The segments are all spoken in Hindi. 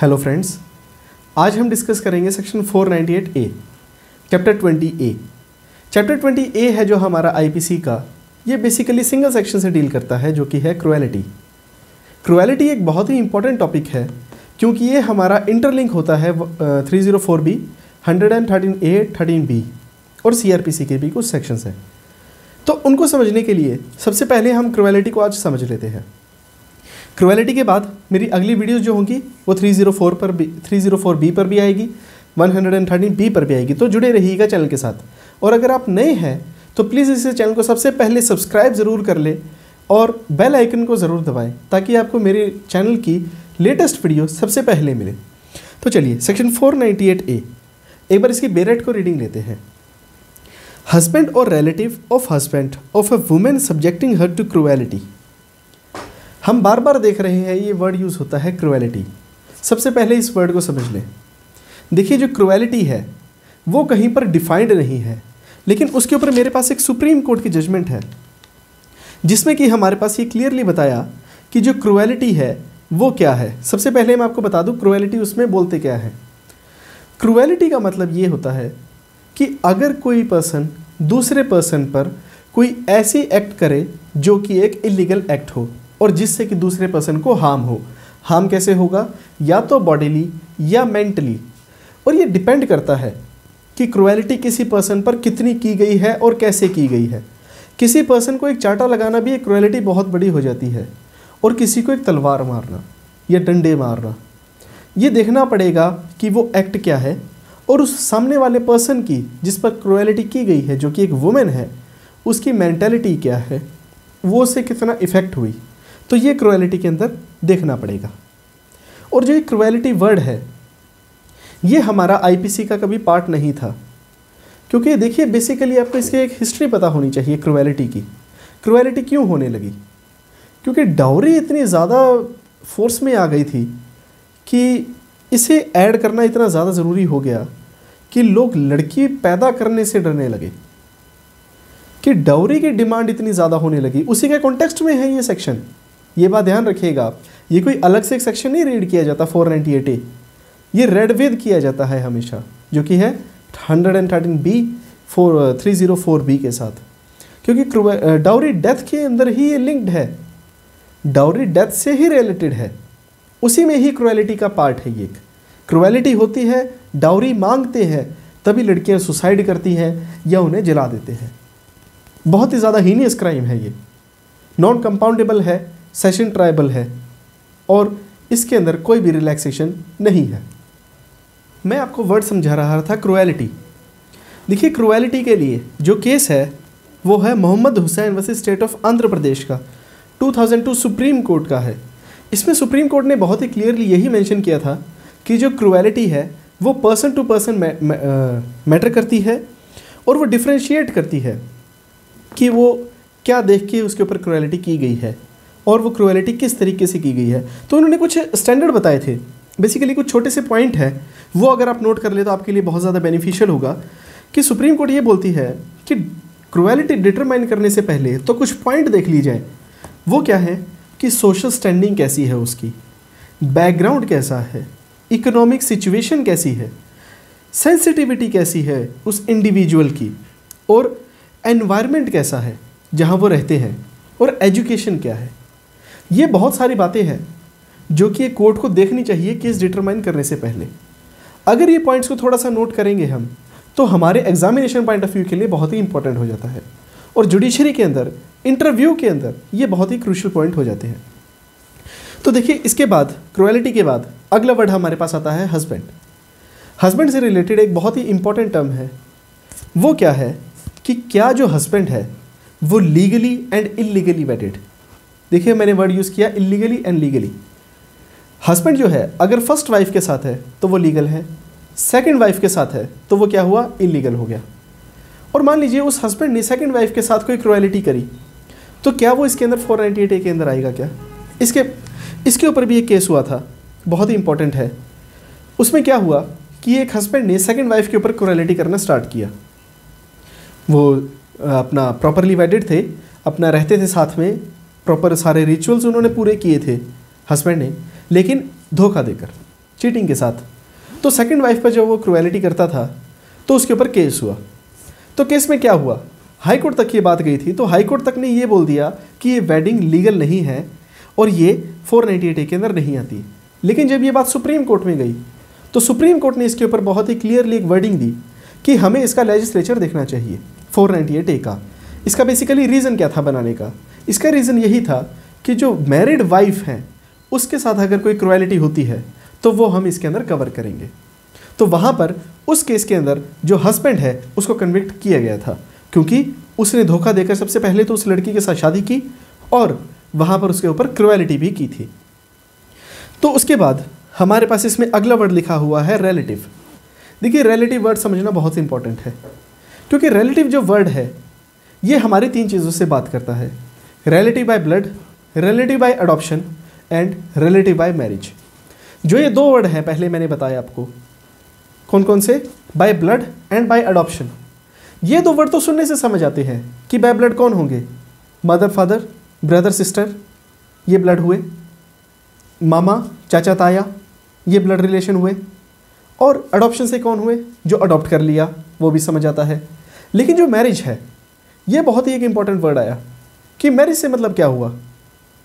हेलो फ्रेंड्स, आज हम डिस्कस करेंगे section 498 A chapter 20 A. Chapter 20 A है जो हमारा आईपीसी का, ये बेसिकली सिंगल सेक्शन से डील करता है जो कि है क्रुएलिटी। क्रुएलिटी एक बहुत ही इंपॉर्टेंट टॉपिक है क्योंकि ये हमारा इंटरलिंक होता है 304B, 113A, 13B और CrPC के भी कुछ सेक्शन हैं। तो उनको समझने के लिए सबसे पहले हम क्रुएलिटी को आज समझ लेते हैं। क्रुएलिटी के बाद मेरी अगली वीडियोस जो होंगी वो 304B पर भी आएगी, 113B पर भी आएगी, तो जुड़े रहिएगा चैनल के साथ। और अगर आप नए हैं तो प्लीज़ इस चैनल को सबसे पहले सब्सक्राइब ज़रूर कर लें और बेल आइकन को ज़रूर दबाएं ताकि आपको मेरे चैनल की लेटेस्ट वीडियो सबसे पहले मिले। तो चलिए सेक्शन 498 ए, एक बार इसकी बेरेट को रीडिंग लेते हैं। हस्बैंड और relative of husband of a women subjecting her to cruelty. हम बार बार देख रहे हैं ये वर्ड यूज़ होता है क्रुएलिटी। सबसे पहले इस वर्ड को समझ लें। देखिए जो क्रुएलिटी है वो कहीं पर डिफाइंड नहीं है, लेकिन उसके ऊपर मेरे पास एक सुप्रीम कोर्ट की जजमेंट है जिसमें कि हमारे पास ये क्लियरली बताया कि जो क्रुएलिटी है वो क्या है। सबसे पहले मैं आपको बता दूं क्रुएलिटी उसमें बोलते क्या है। क्रुएलिटी का मतलब ये होता है कि अगर कोई पर्सन दूसरे पर्सन पर कोई ऐसी एक्ट करे जो कि एक इलीगल एक्ट हो और जिससे कि दूसरे पर्सन को हार्म हो। हार्म कैसे होगा? या तो बॉडीली या मेंटली, और ये डिपेंड करता है कि क्रुएलिटी किसी पर्सन पर कितनी की गई है और कैसे की गई है। किसी पर्सन को एक चाटा लगाना भी एक क्रुएलिटी बहुत बड़ी हो जाती है, और किसी को एक तलवार मारना या डंडे मारना, ये देखना पड़ेगा कि वो एक्ट क्या है और उस सामने वाले पर्सन की जिस पर क्रुएलिटी की गई है जो कि एक वुमेन है, उसकी मेंटालिटी क्या है, वो उससे कितना इफ़ेक्ट हुई, तो ये क्रुएलिटी के अंदर देखना पड़ेगा। और जो ये क्रुएलिटी वर्ड है ये हमारा आईपीसी का कभी पार्ट नहीं था, क्योंकि देखिए बेसिकली आपको इसकी एक हिस्ट्री पता होनी चाहिए क्रुएलिटी की। क्रुएलिटी क्यों होने लगी? क्योंकि डाउरी इतनी ज़्यादा फोर्स में आ गई थी कि इसे ऐड करना इतना ज़्यादा ज़रूरी हो गया कि लोग लड़की पैदा करने से डरने लगे, कि डाउरी की डिमांड इतनी ज़्यादा होने लगी। उसी के कॉन्टेक्स्ट में है ये सेक्शन, ये बात ध्यान रखिएगा। ये कोई अलग से एक सेक्शन नहीं रीड किया जाता 498A, ये रेड विद किया जाता है हमेशा, जो कि है 113B 304B के साथ, क्योंकि डाउरी डेथ के अंदर ही ये लिंक्ड है, डाउरी डेथ से ही रिलेटेड है, उसी में ही क्रुएलिटी का पार्ट है। ये क्रुएलिटी होती है, डाउरी मांगते हैं तभी लड़कियां सुसाइड करती हैं या उन्हें जला देते हैं। बहुत ही ज़्यादा हीनियस क्राइम है ये, नॉन कंपाउंडेबल है, सेशन ट्राइबल है और इसके अंदर कोई भी रिलैक्सेशन नहीं है। मैं आपको वर्ड समझा रहा था क्रुएलिटी। देखिए क्रुएलिटी के लिए जो केस है वो है Mohammad Hussain versus state of Andhra Pradesh का, 2002 सुप्रीम कोर्ट का है। इसमें सुप्रीम कोर्ट ने बहुत ही क्लियरली यही मेंशन किया था कि जो क्रुएलिटी है वो पर्सन टू पर्सन मैटर करती है और वो डिफ्रेंशिएट करती है कि वो क्या देख के उसके ऊपर क्रुएलिटी की गई है और वो क्रुएलिटी किस तरीके से की गई है। तो उन्होंने कुछ स्टैंडर्ड बताए थे, बेसिकली कुछ छोटे से पॉइंट हैं, वो अगर आप नोट कर ले तो आपके लिए बहुत ज़्यादा बेनिफिशियल होगा। कि सुप्रीम कोर्ट ये बोलती है कि क्रुएलिटी डिटरमाइन करने से पहले तो कुछ पॉइंट देख ली जाए। वो क्या है कि सोशल स्टैंडिंग कैसी है उसकी, बैकग्राउंड कैसा है, इकोनॉमिक सिचुएशन कैसी है, सेंसिटिविटी कैसी है उस इंडिविजुअल की, और एनवायरनमेंट कैसा है जहाँ वो रहते हैं, और एजुकेशन क्या है। ये बहुत सारी बातें हैं जो कि कोर्ट को देखनी चाहिए केस डिटरमाइन करने से पहले। अगर ये पॉइंट्स को थोड़ा सा नोट करेंगे हम तो हमारे एग्जामिनेशन पॉइंट ऑफ व्यू के लिए बहुत ही इंपॉर्टेंट हो जाता है, और जुडिशरी के अंदर, इंटरव्यू के अंदर ये बहुत ही क्रूशियल पॉइंट हो जाते हैं। तो देखिए इसके बाद क्रुएलिटी के बाद अगला वर्ड हमारे पास आता है हस्बैंड। हस्बैंड से रिलेटेड एक बहुत ही इंपॉर्टेंट टर्म है, वो क्या है कि क्या जो हस्बैंड है वो लीगली एंड इलीगली वेटेड। देखिए मैंने वर्ड यूज़ किया इलीगली एंड लीगली। हस्बैंड जो है अगर फर्स्ट वाइफ के साथ है तो वो लीगल है, सेकंड वाइफ के साथ है तो वो क्या हुआ, इलीगल हो गया। और मान लीजिए उस हस्बैंड ने सेकंड वाइफ के साथ कोई क्रुएलिटी करी, तो क्या वो इसके अंदर 498A के अंदर आएगा क्या? इसके ऊपर भी एक केस हुआ था, बहुत ही इंपॉर्टेंट है। उसमें क्या हुआ कि एक हस्बैंड ने सेकंड वाइफ के ऊपर क्रुएलिटी करना स्टार्ट किया। वो अपना प्रॉपरली वेडेड थे, अपना रहते थे साथ में, प्रॉपर सारे रिचुअल्स उन्होंने पूरे किए थे हस्बैंड ने, लेकिन धोखा देकर चीटिंग के साथ। तो सेकंड वाइफ पर जब वो क्रूएलिटी करता था तो उसके ऊपर केस हुआ। तो केस में क्या हुआ, हाई कोर्ट तक ये बात गई थी। तो हाई कोर्ट तक ने ये बोल दिया कि ये वेडिंग लीगल नहीं है और ये 498 ए के अंदर नहीं आती। लेकिन जब ये बात सुप्रीम कोर्ट में गई तो सुप्रीम कोर्ट ने इसके ऊपर बहुत ही क्लियरली एक वर्डिंग दी कि हमें इसका लेजिस्लेचर देखना चाहिए 498 ए का। इसका बेसिकली रीज़न क्या था बनाने का, इसका रीज़न यही था कि जो मैरिड वाइफ हैं उसके साथ अगर कोई क्रुएलिटी होती है तो वो हम इसके अंदर कवर करेंगे। तो वहाँ पर उस केस के अंदर जो हस्बैंड है उसको कन्विक्ट किया गया था क्योंकि उसने धोखा देकर सबसे पहले तो उस लड़की के साथ शादी की और वहाँ पर उसके ऊपर क्रुएलिटी भी की थी। तो उसके बाद हमारे पास इसमें अगला वर्ड लिखा हुआ है रिलेटिव। देखिए रिलेटिव वर्ड समझना बहुत इंपॉर्टेंट है क्योंकि रिलेटिव जो वर्ड है ये हमारी तीन चीज़ों से बात करता है, relative by blood, relative by adoption and relative by marriage. जो ये दो वर्ड हैं पहले मैंने बताया आपको कौन कौन से, by blood and by adoption. ये दो वर्ड तो सुनने से समझ आते हैं कि बाय ब्लड कौन होंगे, मदर फादर ब्रदर सिस्टर ये ब्लड हुए, मामा चाचा ताया ये ब्लड रिलेशन हुए, और अडॉप्शन से कौन हुए, जो अडॉप्ट कर लिया वो भी समझ आता है। लेकिन जो मैरिज है ये बहुत ही एक इम्पॉर्टेंट वर्ड आया कि मैरिज से मतलब क्या हुआ,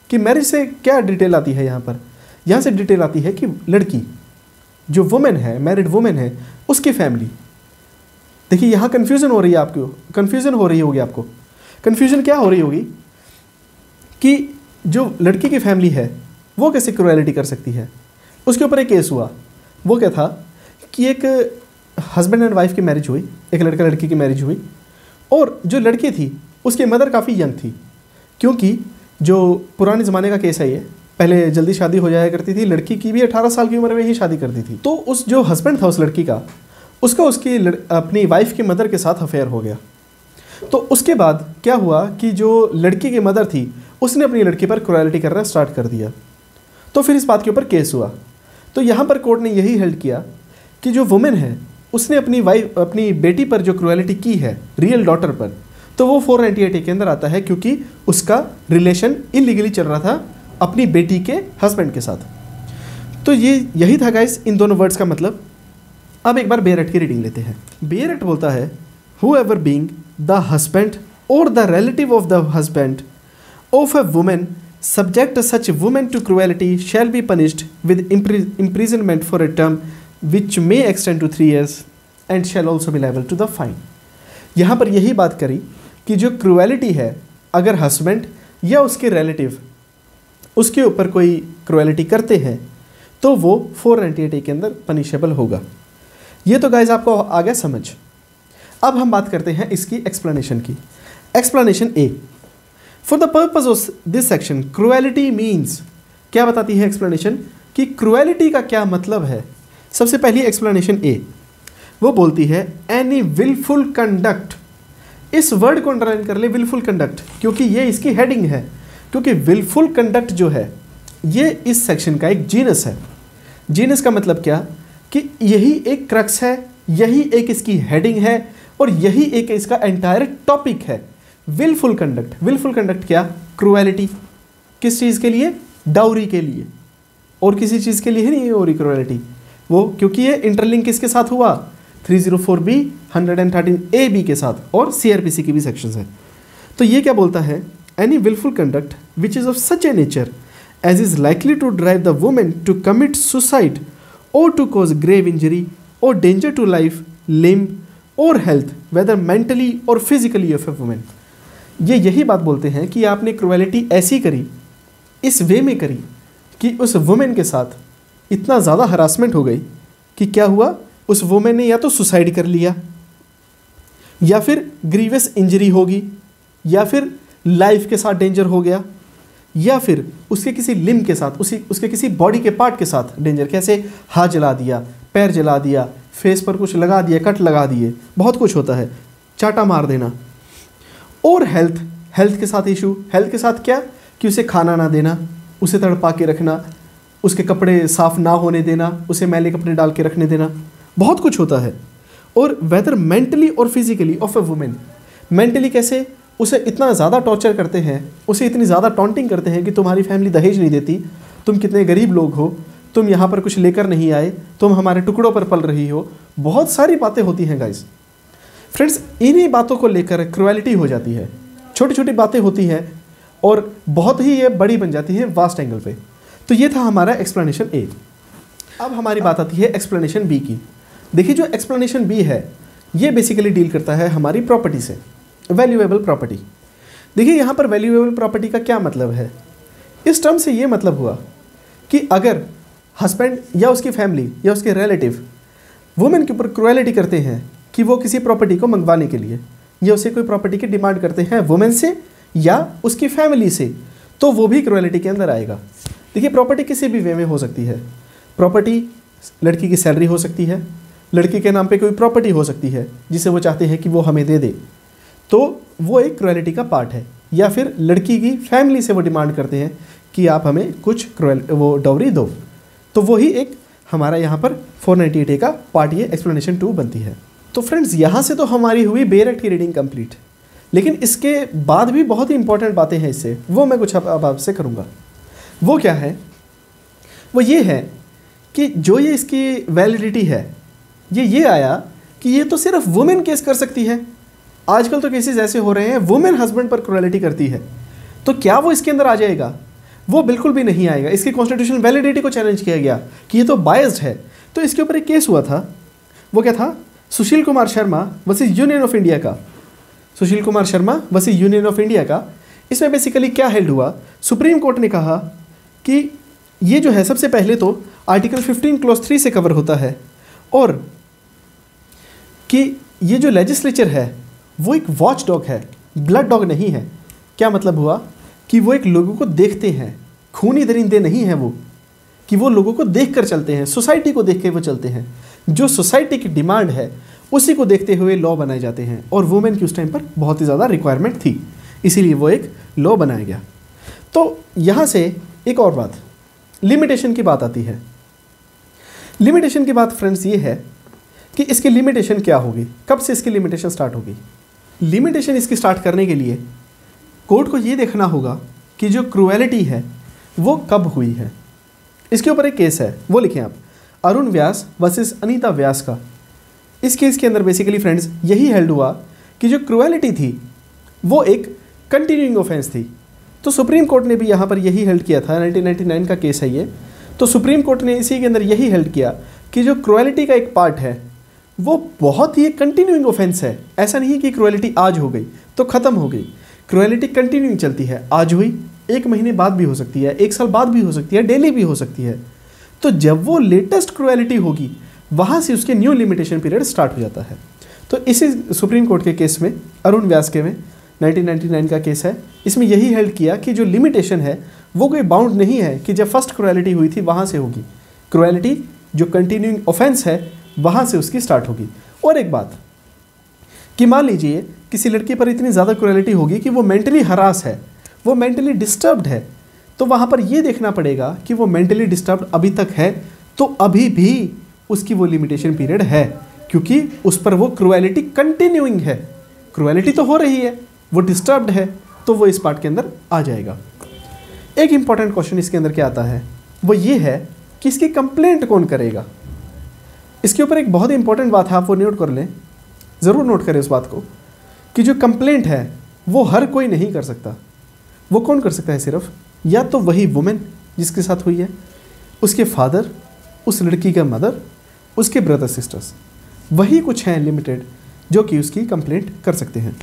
कि मैरिज से क्या डिटेल आती है यहाँ पर। यहाँ से डिटेल आती है कि लड़की जो वुमेन है, मैरिड वुमेन है, उसकी फैमिली। देखिए यहाँ कन्फ्यूज़न हो रही है आपको, कन्फ्यूज़न हो रही होगी आपको। कन्फ्यूज़न क्या हो रही होगी कि जो लड़की की फैमिली है वो कैसे क्रुएलिटी कर सकती है। उसके ऊपर एक केस हुआ, वो क्या था कि एक हस्बैंड एंड वाइफ की मैरिज हुई, एक लड़का लड़की की मैरिज हुई और जो लड़की थी उसकी मदर काफ़ी यंग थी क्योंकि जो पुराने ज़माने का केस है ये, पहले जल्दी शादी हो जाया करती थी, लड़की की भी 18 साल की उम्र में ही शादी करती थी। तो उस जो हस्बैंड था उस लड़की का, उसका उसकी अपनी वाइफ की मदर के साथ अफेयर हो गया। तो उसके बाद क्या हुआ कि जो लड़की की मदर थी उसने अपनी लड़की पर क्रुएलिटी करना स्टार्ट कर दिया। तो फिर इस बात के ऊपर केस हुआ। तो यहाँ पर कोर्ट ने यही हेल्ड किया कि जो वुमेन है उसने अपनी वाइफ अपनी बेटी पर जो क्रुएलिटी की है रियल डॉटर पर, तो वो 498 ए के अंदर आता है क्योंकि उसका रिलेशन इलीगली चल रहा था अपनी बेटी के हस्बैंड के साथ। तो ये यही था गाइस इन दोनों वर्ड्स का मतलब। अब एक बार बेरेट की रीडिंग लेते हैं। बेरेट बोलता है whoever being the husband or the relative of the husband of a woman subject such woman to cruelty shall be punished with imprisonment for a term which may extend to 3 years and shall also be liable to the fine। यहाँ पर यही बात करी कि जो क्रुएलिटी है अगर हस्बैंड या उसके रिलेटिव उसके ऊपर कोई क्रुएलिटी करते हैं तो वो 498 के अंदर पनिशेबल होगा। ये तो गाइज आपको आ गया समझ। अब हम बात करते हैं इसकी एक्सप्लेनेशन की। Explanation A, for the purpose of this section cruelty means. क्या बताती है एक्सप्लेनेशन कि क्रुएलिटी का क्या मतलब है। सबसे पहली एक्सप्लेनेशन ए वो बोलती है एनी विलफुल कंडक्ट। इस वर्ड को अंडरलाइन कर ले विलफुल कंडक्ट क्योंकि ये इसकी हेडिंग है, क्योंकि विलफुल कंडक्ट जो है ये इस सेक्शन का एक जीनस है। जीनस का मतलब क्या कि यही एक क्रक्स है, यही एक इसकी हेडिंग है और यही एक इसका एंटायर टॉपिक है, विलफुल कंडक्ट। विलफुल कंडक्ट क्या, क्रुएलिटी। किस चीज़ के लिए, डाउरी के लिए, और किसी चीज़ के लिए नहीं हो रही क्रुएलिटी वो, क्योंकि ये इंटरलिंक किसके साथ हुआ, 304B 113A B के साथ और CrPC की भी सेक्शंस हैं। तो ये क्या बोलता है, any wilful conduct which is of such a nature as is likely to drive the women to commit suicide or to cause grave injury or danger to life, limb or health, whether mentally or physically of a woman। ये यही बात बोलते हैं कि आपने क्रुएलिटी ऐसी करी, इस वे में करी कि उस वुमेन के साथ इतना ज़्यादा हरासमेंट हो गई कि क्या हुआ, उस वुमेन ने या तो सुसाइड कर लिया या फिर ग्रीवियस इंजरी होगी या फिर लाइफ के साथ डेंजर हो गया या फिर उसके किसी लिम्ब के साथ, उसके किसी बॉडी के पार्ट के साथ डेंजर। कैसे, हाथ जला दिया, पैर जला दिया, फेस पर कुछ लगा दिया, कट लगा दिए, बहुत कुछ होता है, चाटा मार देना। और हेल्थ, हेल्थ के साथ इशू। हेल्थ के साथ क्या कि उसे खाना ना देना, उसे तड़पा के रखना, उसके कपड़े साफ़ ना होने देना, उसे मैले कपड़े डाल के रखने देना, बहुत कुछ होता है। और वेदर मेंटली और physically of a women. Mentally कैसे, उसे इतना ज़्यादा टॉर्चर करते हैं, उसे इतनी ज़्यादा टॉन्टिंग करते हैं कि तुम्हारी फैमिली दहेज नहीं देती, तुम कितने गरीब लोग हो, तुम यहाँ पर कुछ लेकर नहीं आए, तुम हमारे टुकड़ों पर पल रही हो। बहुत सारी बातें होती हैं गाइस। फ्रेंड्स, इन्हीं बातों को लेकर क्रुएलिटी हो जाती है, छोटी छोटी बातें होती हैं और बहुत ही ये बड़ी बन जाती है वास्ट एंगल पे। तो ये था हमारा एक्सप्लेनेशन ए। अब हमारी बात आती है एक्सप्लेनेशन बी की। देखिए, जो एक्सप्लेनेशन बी है ये बेसिकली डील करता है हमारी प्रॉपर्टी से, वैल्यूएबल प्रॉपर्टी। देखिए, यहाँ पर वैल्यूएबल प्रॉपर्टी का क्या मतलब है? इस टर्म से ये मतलब हुआ कि अगर हस्बैंड या उसकी फैमिली या उसके रिलेटिव वुमेन के ऊपर क्रुएलिटी करते हैं कि वो किसी प्रॉपर्टी को मंगवाने के लिए या उसे कोई प्रॉपर्टी की डिमांड करते हैं वुमेन से या उसकी फैमिली से, तो वो भी क्रुएलिटी के अंदर आएगा। देखिए, प्रॉपर्टी किसी भी वे में हो सकती है। प्रॉपर्टी लड़की की सैलरी हो सकती है, लड़की के नाम पे कोई प्रॉपर्टी हो सकती है जिसे वो चाहते हैं कि वो हमें दे दे, तो वो एक क्रुएलिटी का पार्ट है। या फिर लड़की की फैमिली से वो डिमांड करते हैं कि आप हमें कुछ डॉवरी दो, तो वही एक हमारा यहाँ पर 498 ए का पार्ट, ये एक्सप्लेनेशन टू बनती है। तो फ्रेंड्स, यहाँ से तो हमारी हुई बेरेक्ट की रीडिंग कंप्लीट, लेकिन इसके बाद भी बहुत ही इंपॉर्टेंट बातें हैं इससे, वो मैं कुछ अब आपसे करूँगा। वो क्या है? वो ये है कि जो ये इसकी वैलिडिटी है ये आया कि ये तो सिर्फ वुमेन केस कर सकती है। आजकल तो केसेस ऐसे हो रहे हैं, वुमेन हस्बैंड पर क्रुएलिटी करती है, तो क्या वो इसके अंदर आ जाएगा? वो बिल्कुल भी नहीं आएगा। इसकी कॉन्स्टिट्यूशनल वैलिडिटी को चैलेंज किया गया कि ये तो बायस्ड है। तो इसके ऊपर एक केस हुआ था, वो क्या था? Sushil Kumar Sharma versus union of India का। Sushil Kumar Sharma versus union of India का। इसमें बेसिकली क्या हेल्ड हुआ? सुप्रीम कोर्ट ने कहा कि ये जो है सबसे पहले तो आर्टिकल 15 क्लॉज 3 से कवर होता है, और कि ये जो लेजिस्लेचर है वो एक वॉच डॉग है, ब्लड डॉग नहीं है। क्या मतलब हुआ? कि वो एक लोगों को देखते हैं, खूनी दरिंदे नहीं हैं वो, कि वो लोगों को देख कर चलते हैं, सोसाइटी को देख के वो चलते हैं। जो सोसाइटी की डिमांड है उसी को देखते हुए लॉ बनाए जाते हैं, और वुमेन की उस टाइम पर बहुत ही ज़्यादा रिक्वायरमेंट थी, इसीलिए वो एक लॉ बनाया गया। तो यहाँ से एक और बात, लिमिटेशन की बात आती है। लिमिटेशन की बात फ्रेंड्स ये है कि इसकी लिमिटेशन क्या होगी, कब से इसकी लिमिटेशन स्टार्ट होगी। लिमिटेशन इसकी स्टार्ट करने के लिए कोर्ट को ये देखना होगा कि जो क्रुएलिटी है वो कब हुई है। इसके ऊपर एक केस है, वो लिखें आप, अरुण व्यास वर्सेस अनीता व्यास का। इस केस के अंदर बेसिकली फ्रेंड्स यही हेल्ड हुआ कि जो क्रुएलिटी थी वो एक कंटिन्यूइंग ऑफेंस थी। तो सुप्रीम कोर्ट ने भी यहाँ पर यही हेल्ड किया था, 1999 का केस है ये। तो सुप्रीम कोर्ट ने इसी के अंदर यही हेल्ड किया कि जो क्रुएलिटी का एक पार्ट है वो बहुत ही कंटिन्यूइंग ऑफेंस है। ऐसा नहीं कि क्रुएलिटी आज हो गई तो ख़त्म हो गई। क्रुएलिटी कंटिन्यूइंग चलती है, आज हुई, एक महीने बाद भी हो सकती है, एक साल बाद भी हो सकती है, डेली भी हो सकती है। तो जब वो लेटेस्ट क्रुएलिटी होगी वहाँ से उसके न्यू लिमिटेशन पीरियड स्टार्ट हो जाता है। तो इसी सुप्रीम कोर्ट के केस में, अरुण व्यास के में, 1999 का केस है, इसमें यही हेल्ड किया कि जो लिमिटेशन है वो कोई बाउंड नहीं है कि जब फर्स्ट क्रुएलिटी हुई थी वहाँ से होगी। क्रुएलिटी जो कंटिन्यूइंग ऑफेंस है वहाँ से उसकी स्टार्ट होगी। और एक बात कि मान लीजिए किसी लड़की पर इतनी ज़्यादा क्रुएलिटी होगी कि वो मेंटली हरास है, वो मेंटली डिस्टर्ब्ड है, तो वहाँ पर ये देखना पड़ेगा कि वो मेंटली डिस्टर्ब अभी तक है तो अभी भी उसकी वो लिमिटेशन पीरियड है, क्योंकि उस पर वो क्रुएलिटी कंटिन्यूइंग है। क्रुएलिटी तो हो रही है, वो डिस्टर्ब्ड है, तो वो इस पार्ट के अंदर आ जाएगा। एक इम्पॉर्टेंट क्वेश्चन इसके अंदर क्या आता है, वो ये है कि इसकी कंप्लेंट कौन करेगा। इसके ऊपर एक बहुत इंपॉर्टेंट बात है, आप वो नोट कर लें, ज़रूर नोट करें उस बात को, कि जो कंप्लेंट है वो हर कोई नहीं कर सकता। वो कौन कर सकता है? सिर्फ या तो वही वुमेन जिसके साथ हुई है, उसके फादर, उस लड़की का मदर, उसके ब्रदर सिस्टर्स, वही कुछ हैं लिमिटेड जो कि उसकी कंप्लेंट कर सकते हैं।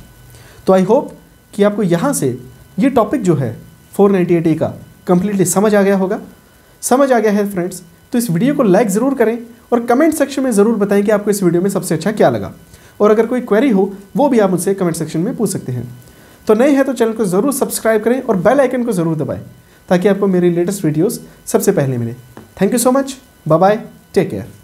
तो आई होप कि आपको यहाँ से ये टॉपिक जो है 498 ए का कम्प्लीटली समझ आ गया होगा। समझ आ गया है फ्रेंड्स तो इस वीडियो को लाइक ज़रूर करें और कमेंट सेक्शन में ज़रूर बताएं कि आपको इस वीडियो में सबसे अच्छा क्या लगा। और अगर कोई क्वेरी हो वो भी आप मुझसे कमेंट सेक्शन में पूछ सकते हैं। तो नए हैं तो चैनल को ज़रूर सब्सक्राइब करें और बेल आइकन को ज़रूर दबाएं ताकि आपको मेरी लेटेस्ट वीडियोस सबसे पहले मिले। Thank you so much, bye bye, take care.